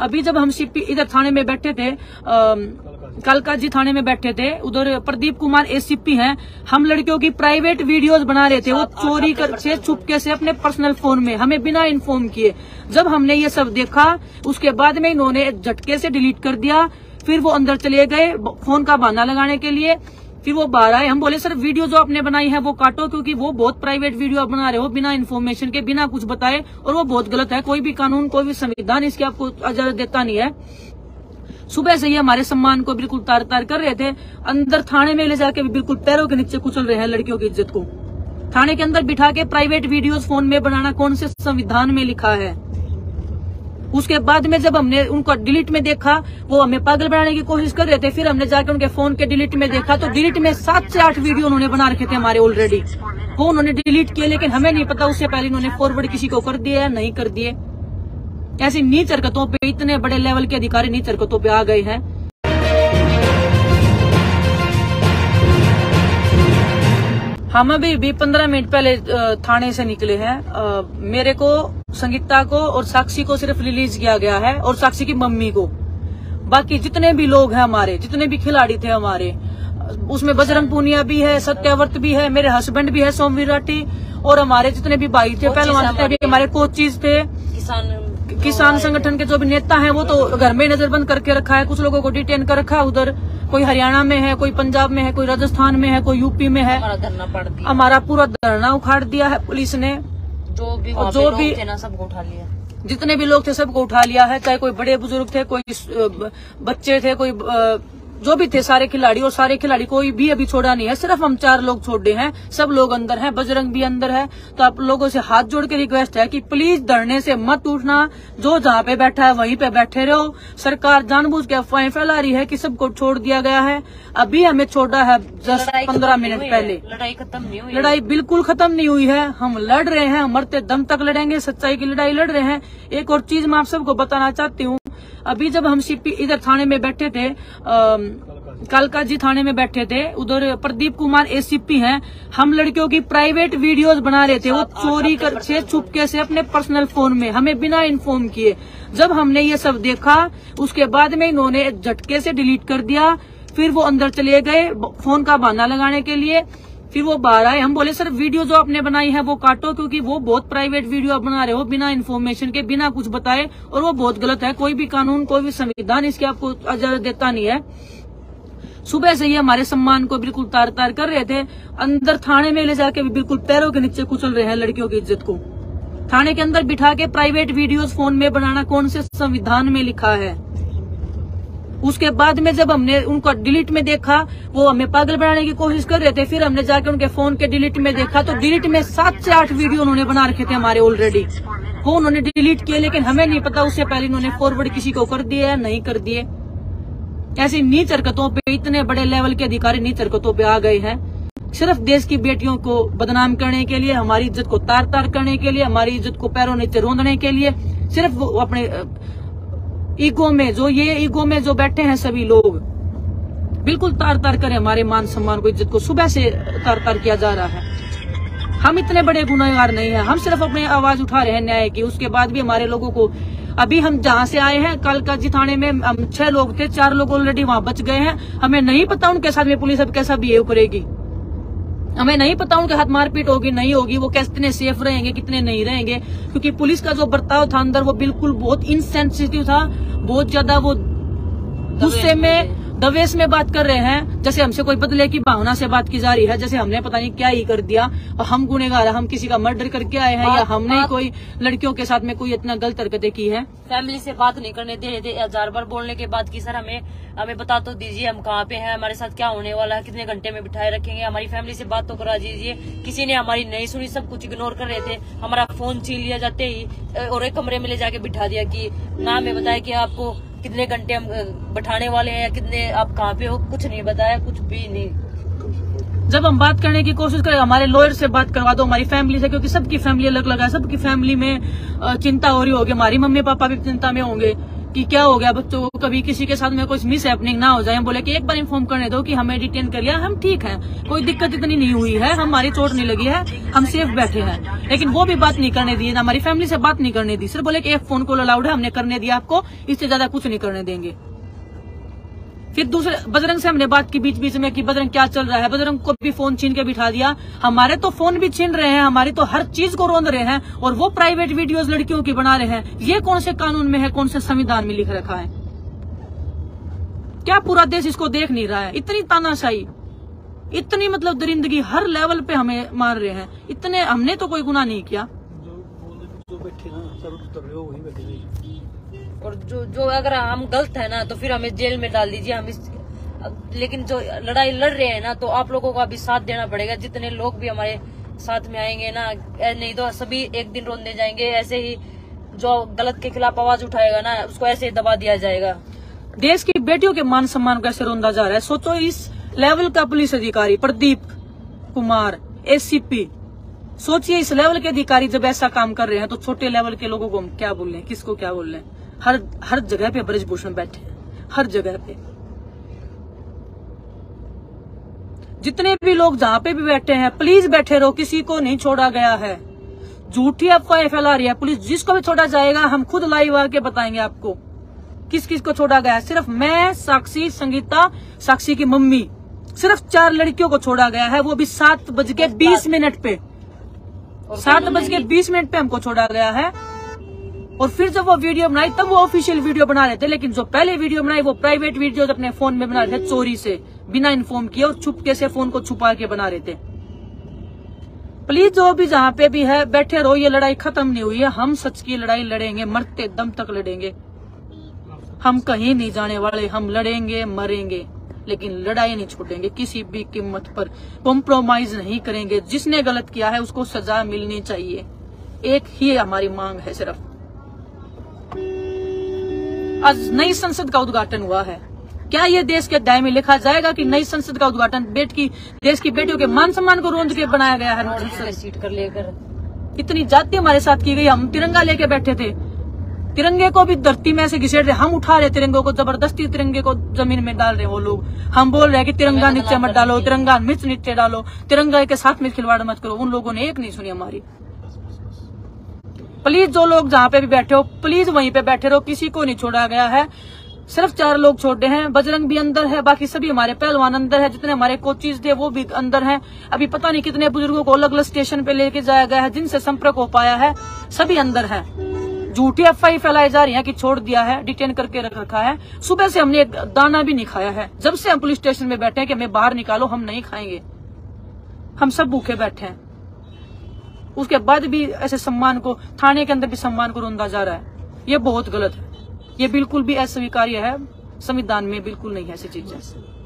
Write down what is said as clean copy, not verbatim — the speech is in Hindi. अभी जब हम सीपी इधर थाने में बैठे थे, कालकाजी थाने में बैठे थे, उधर प्रदीप कुमार एसीपी हैं, हम लड़कियों की प्राइवेट वीडियोस बना रहे थे, वो चोरी करके छुपके से अपने पर्सनल फोन में, हमें बिना इन्फॉर्म किए। जब हमने ये सब देखा उसके बाद में इन्होंने झटके से डिलीट कर दिया। फिर वो अंदर चले गए फोन का बहाना लगाने के लिए। फिर वो बाहर आए, हम बोले सर वीडियो जो आपने बनाई है वो काटो, क्योंकि वो बहुत प्राइवेट वीडियो आप बना रहे हो बिना इन्फॉर्मेशन के, बिना कुछ बताए, और वो बहुत गलत है। कोई भी कानून, कोई भी संविधान इसकी आपको इजाजत देता नहीं है। सुबह से ही हमारे सम्मान को बिल्कुल तार तार कर रहे थे। अंदर थाने में ले जाके भी बिल्कुल पैरों के नीचे कुचल रहे हैं लड़कियों की इज्जत को। थाने के अंदर बिठा के प्राइवेट वीडियोस फोन में बनाना कौन से संविधान में लिखा है? उसके बाद में जब हमने उनको डिलीट में देखा, वो हमें पागल बनाने की कोशिश कर रहे थे। फिर हमने जाकर उनके फोन के डिलीट में देखा तो डिलीट में 7 से 8 वीडियो उन्होंने बना रखे थे हमारे ऑलरेडी। वो उन्होंने डिलीट किए, लेकिन हमें नहीं पता उससे पहले उन्होंने फॉरवर्ड किसी को कर दिया या नहीं कर दिए। ऐसी नीच हरकतों पे इतने बड़े लेवल के अधिकारी नीच हरकतों पे आ गए हैं। हम अभी 15 मिनट पहले थाने से निकले हैं। मेरे को, संगीता को और साक्षी को सिर्फ रिलीज किया गया है, और साक्षी की मम्मी को। बाकी जितने भी लोग हैं हमारे, जितने भी खिलाड़ी थे हमारे, उसमें बजरंग पूनिया भी है, सत्यवर्थ भी है, मेरे हस्बैंड भी है सोम विराटी, और हमारे जितने भी भाई थे पहलवान थे, हमारे कोचिज थे, किसान संगठन के जो भी नेता हैं, वो तो घर में नजरबंद करके रखा है। कुछ लोगों को डिटेन कर रखा है उधर, कोई हरियाणा में है, कोई पंजाब में है, कोई राजस्थान में है, कोई यूपी में है। हमारा पूरा धरना उखाड़ दिया है पुलिस ने। जो भी सबको उठा लिया, जितने भी लोग थे सबको उठा लिया है, चाहे कोई बड़े बुजुर्ग थे, कोई बच्चे थे, कोई जो भी थे, सारे खिलाड़ी। और सारे खिलाड़ी कोई भी अभी छोड़ा नहीं है, सिर्फ हम 4 लोग छोड़े हैं। सब लोग अंदर हैं, बजरंग भी अंदर है। तो आप लोगों से हाथ जोड़ के रिक्वेस्ट है कि प्लीज धरने से मत उठना, जो जहाँ पे बैठा है वहीं पे बैठे रहो। सरकार जानबूझ के अफवाहें फैला रही है कि सबको छोड़ दिया गया है। अभी हमें छोड़ा है जस्ट 15 मिनट पहले। लड़ाई खत्म नहीं हुई, लड़ाई बिल्कुल खत्म नहीं हुई है। हम लड़ रहे हैं, हम मरते दम तक लड़ेंगे, सच्चाई की लड़ाई लड़ रहे हैं। एक और चीज मैं आप सबको बताना चाहती हूँ, अभी जब हम सीपी इधर थाने में बैठे थे, कालकाजी थाने में बैठे थे, उधर प्रदीप कुमार एसीपी हैं, हम लड़कियों की प्राइवेट वीडियोस बना रहे थे, वो चोरी करके छुपके से अपने पर्सनल फोन में, हमें बिना इन्फॉर्म किए। जब हमने ये सब देखा उसके बाद में इन्होंने झटके से डिलीट कर दिया। फिर वो अंदर चले गए फोन का बहाना लगाने के लिए। फिर वो बाहर आए, हम बोले सर वीडियो जो आपने बनाई है वो काटो, क्योंकि वो बहुत प्राइवेट वीडियो आप बना रहे हो बिना इन्फॉर्मेशन के, बिना कुछ बताए, और वो बहुत गलत है। कोई भी कानून, कोई भी संविधान इसकी आपको इजाजत देता नहीं है। सुबह से ही हमारे सम्मान को बिल्कुल तार तार कर रहे थे। अंदर थाने में ले जाके भी बिल्कुल पैरों के नीचे कुचल रहे हैं लड़कियों की इज्जत को। थाने के अंदर बिठा के प्राइवेट वीडियोस फोन में बनाना कौन से संविधान में लिखा है? उसके बाद में जब हमने उनको डिलीट में देखा, वो हमें पागल बनाने की कोशिश कर रहे थे। फिर हमने जाकर उनके फोन के डिलीट में देखा तो डिलीट में 7 से 8 वीडियो उन्होंने बना रखे थे हमारे ऑलरेडी। वो उन्होंने डिलीट किए, लेकिन हमें नहीं पता उससे पहले उन्होंने फॉरवर्ड किसी को कर दिया या नहीं कर दिए। ऐसी नीच हरकतों पे इतने बड़े लेवल के अधिकारी नीच हरकतों पे आ गए हैं, सिर्फ देश की बेटियों को बदनाम करने के लिए, हमारी इज्जत को तार तार करने के लिए, हमारी इज्जत को पैरों नीचे रोंदने के लिए। सिर्फ वो अपने ईगो में जो बैठे हैं सभी लोग, बिल्कुल तार तार करें हमारे मान सम्मान को, इज्जत को। सुबह से तार तार किया जा रहा है। हम इतने बड़े गुनहगार नहीं है, हम सिर्फ अपनी आवाज उठा रहे हैं न्याय की। उसके बाद भी हमारे लोगों को, अभी हम जहाँ से आए हैं कालकाजी थाने में हम 6 लोग थे, 4 लोग ऑलरेडी वहाँ बच गए हैं। हमें नहीं पता उनके साथ में पुलिस अब कैसा बिहेव करेगी, हमें नहीं पता उनके हाथ मारपीट होगी नहीं होगी, वो कितने सेफ रहेंगे कितने नहीं रहेंगे। क्योंकि पुलिस का जो बर्ताव था अंदर, वो बिल्कुल बहुत इनसेंसिटिव था, बहुत ज्यादा वो गुस्से में, दवेश में बात कर रहे हैं, जैसे हमसे कोई बदले की भावना से बात की जा रही है, जैसे हमने पता नहीं क्या ही कर दिया और हम गुनहगार, हम किसी का मर्डर करके आए हैं, या हमने कोई लड़कियों के साथ में कोई इतना गलत हरकतें की है। फैमिली से बात नहीं करने दे रहे थे, 1000 बार बोलने के बाद कि सर हमें बता तो दीजिए हम कहाँ पे हैं, हमारे साथ क्या होने वाला है, कितने घंटे में बिठाए रखेंगे, हमारी फैमिली से बात तो करा दीजिए। किसी ने हमारी नहीं सुनी, सब कुछ इग्नोर कर रहे थे। हमारा फोन छीन लिया जाते ही, और एक कमरे में ले जाके बिठा दिया कि ना हमें बताया कि आपको कितने घंटे हम बैठाने वाले हैं, कितने आप कहाँ पे हो, कुछ नहीं बताया, कुछ भी नहीं। जब हम बात करने की कोशिश करें, हमारे लॉयर से बात करवा दो, हमारी फैमिली से, क्योंकि सबकी फैमिली अलग अलग है, सबकी फैमिली में चिंता हो रही होगी। हमारी मम्मी पापा भी चिंता में होंगे कि क्या हो गया बच्चों को, कभी किसी के साथ में कुछ मिस हैपनिंग ना हो जाए। हम बोले कि एक बार इन्फॉर्म करने दो कि हमें डिटेन कर लिया, हम ठीक है, कोई दिक्कत इतनी नहीं हुई है, हमारी चोट नहीं लगी है, हम सेफ बैठे हैं। लेकिन वो भी बात नहीं करने दी, हमारी फैमिली से बात नहीं करने दी, सिर्फ बोले कि एक फोन कॉल अलाउड है, हमने करने दिया आपको, इससे ज्यादा कुछ नहीं करने देंगे। फिर दूसरे बजरंग से हमने बात की बीच बीच में कि बजरंग क्या चल रहा है, बजरंग को भी फोन छीन के बिठा दिया। हमारे तो फोन भी छीन रहे हैं, हमारी तो हर चीज को रोंद रहे हैं, और वो प्राइवेट वीडियोस लड़कियों की बना रहे हैं। ये कौन से कानून में है, कौन से संविधान में लिख रखा है? क्या पूरा देश इसको देख नहीं रहा है? इतनी तानाशाही, इतनी मतलब दरिंदगी हर लेवल पे हमें मार रहे हैं। इतने हमने तो कोई गुनाह नहीं किया, और जो अगर हम गलत है ना तो फिर हमें जेल में डाल दीजिए। हम इस लेकिन जो लड़ाई लड़ रहे हैं ना, तो आप लोगों को अभी साथ देना पड़ेगा। जितने लोग भी हमारे साथ में आएंगे ना, नहीं तो सभी एक दिन रोंदे जाएंगे। ऐसे ही जो गलत के खिलाफ आवाज उठाएगा ना, उसको ऐसे ही दबा दिया जाएगा। देश की बेटियों के मान सम्मान कैसे रोंदा जा रहा है, सोचो। इस लेवल का पुलिस अधिकारी प्रदीप कुमार ACP, सोचिए इस लेवल के अधिकारी जब ऐसा काम कर रहे हैं तो छोटे लेवल के लोगों को हम क्या बोल रहे हैं, किसको क्या बोल रहे हैं। हर जगह पे ब्रजभूषण बैठे हैं, हर जगह पे। जितने भी लोग जहां पे भी बैठे हैं, प्लीज बैठे रहो, किसी को नहीं छोड़ा गया है। झूठी अफवाह फैला रही है पुलिस, जिसको भी छोड़ा जाएगा हम खुद लाइव आके बताएंगे आपको किस किस को छोड़ा गया है। सिर्फ मैं, साक्षी, संगीता, साक्षी की मम्मी, सिर्फ 4 लड़कियों को छोड़ा गया है, वो भी 7:20 पे। 7:20 पे हमको छोड़ा गया है। और फिर जब वो वीडियो बनाई तब वो ऑफिशियल वीडियो बना रहे थे, लेकिन जो पहले वीडियो बनाई वो प्राइवेट वीडियो अपने फोन में बना रहे थे, चोरी से, बिना इन्फॉर्म किए और छुपके से, फोन को छुपा के बना रहे थे। प्लीज जो भी जहाँ पे भी है बैठे रहो, ये लड़ाई खत्म नहीं हुई है। हम सच की लड़ाई लड़ेंगे, मरते दम तक लड़ेंगे, हम कहीं नहीं जाने वाले। हम लड़ेंगे, मरेंगे, लेकिन लड़ाई नहीं छोड़ेंगे, किसी भी कीमत पर कॉम्प्रोमाइज नहीं करेंगे। जिसने गलत किया है उसको सजा मिलनी चाहिए, एक ही हमारी मांग है। सिर्फ आज नई संसद का उद्घाटन हुआ है, क्या ये देश के अध्याय में लिखा जाएगा कि नई संसद का उद्घाटन देश की बेटियों के मान सम्मान को रोंद के बनाया गया है? सीट कर लेकर इतनी जाति हमारे साथ की गई। हम तिरंगा लेके बैठे थे, तिरंगे को भी धरती में से घिसेट रहे, हम उठा रहे तिरंगे को, जबरदस्ती तिरंगे को जमीन में डाल रहे वो लोग। हम बोल रहे हैं कि तिरंगा नीचे मत डालो, तिरंगा मिर्च नीचे डालो, तिरंगा के साथ में खिलवाड़ मत करो। उन लोगों ने एक नहीं सुनी हमारी। प्लीज जो लोग जहाँ पे भी बैठे हो प्लीज वहीं पे बैठे रहो, किसी को नहीं छोड़ा गया है। सिर्फ 4 लोग छोड़े हैं, बजरंग भी अंदर है, बाकी सभी हमारे पहलवान अंदर है, जितने हमारे कोचिज थे वो भी अंदर हैं। अभी पता नहीं कितने बुजुर्गों को अलग अलग स्टेशन पे लेके जाया गया है, जिनसे संपर्क हो पाया है सभी अंदर है। झूठी अफवाह फैलाई जा रही है कि छोड़ दिया है, डिटेन करके रख रखा है। सुबह से हमने एक दाना भी नहीं खाया है, जब से हम पुलिस स्टेशन में बैठे हैं कि हमें बाहर निकालो, हम नहीं खाएंगे, हम सब भूखे बैठे हैं। उसके बाद भी ऐसे सम्मान को, थाने के अंदर भी सम्मान को रोंदा जा रहा है, ये बहुत गलत है, ये बिल्कुल भी अस्वीकार्य है। संविधान में बिल्कुल नहीं है ऐसी चीजें।